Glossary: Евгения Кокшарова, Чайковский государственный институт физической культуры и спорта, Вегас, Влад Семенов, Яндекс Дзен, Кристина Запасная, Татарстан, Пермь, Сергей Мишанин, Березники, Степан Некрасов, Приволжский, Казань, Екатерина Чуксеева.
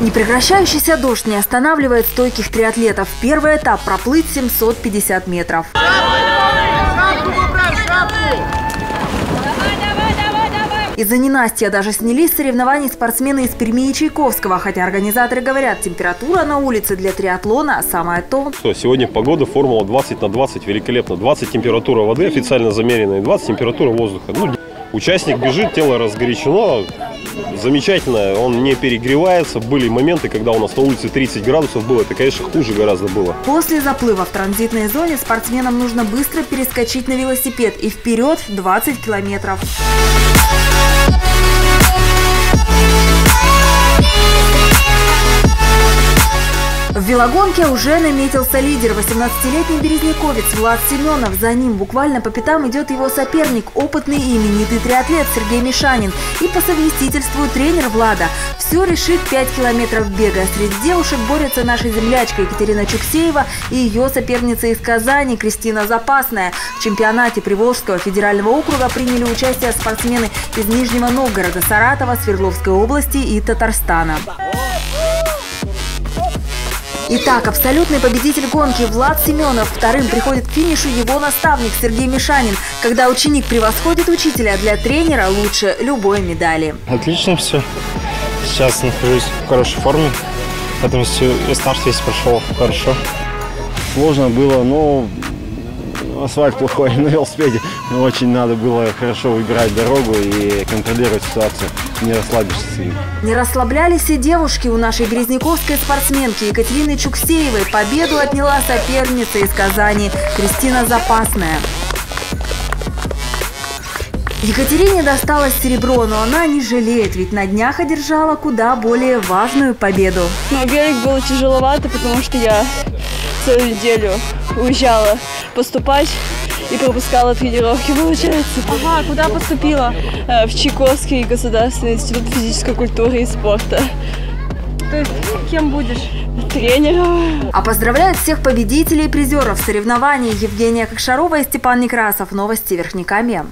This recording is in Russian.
Непрекращающийся дождь не останавливает стойких триатлетов. Первый этап – проплыть 750 метров. Из-за ненастья даже снялись соревнований спортсмены из Перми и Чайковского. Хотя организаторы говорят, температура на улице для триатлона самое то. Сегодня погода, формула 20 на 20 великолепно. 20 температура воды официально замеренная, 20 температура воздуха. Участник бежит, тело разгорячено, замечательно, он не перегревается. Были моменты, когда у нас на улице 30 градусов было, это, конечно, хуже гораздо было. После заплыва в транзитной зоне спортсменам нужно быстро перескочить на велосипед и вперед 20 километров. В велогонке уже наметился лидер. 18-летний березняковец Влад Семенов. За ним буквально по пятам идет его соперник, опытный и именитый триатлет Сергей Мишанин. И по совместительству тренер Влада. Все решит 5 километров бега. Среди девушек борются наша землячка Екатерина Чуксеева и ее соперница из Казани Кристина Запасная. В чемпионате Приволжского федерального округа приняли участие спортсмены из Нижнего Новгорода, Саратова, Свердловской области и Татарстана. Итак, абсолютный победитель гонки Влад Семенов. Вторым приходит к финишу его наставник Сергей Мишанин. Когда ученик превосходит учителя, для тренера лучше любой медали. Отлично все. Сейчас нахожусь в хорошей форме. Поэтому все, старт весь прошел хорошо. Сложно было, но асфальт плохой на велосипеде. Но очень надо было хорошо выбирать дорогу и контролировать ситуацию. Не расслабишься. Не расслаблялись и девушки. У нашей березняковской спортсменки Екатерины Чуксеевой победу отняла соперница из Казани Кристина Запасная. Екатерине досталось серебро, но она не жалеет, ведь на днях одержала куда более важную победу. На берег было тяжеловато, потому что я целую неделю уезжала поступать. И пропускала тренировки, получается. Ага, куда поступила? В Чайковский государственный институт физической культуры и спорта. То есть кем будешь? Тренером. А поздравляют всех победителей и призеров соревнований Евгения Кокшарова и Степан Некрасов. Новости Верхнекамья.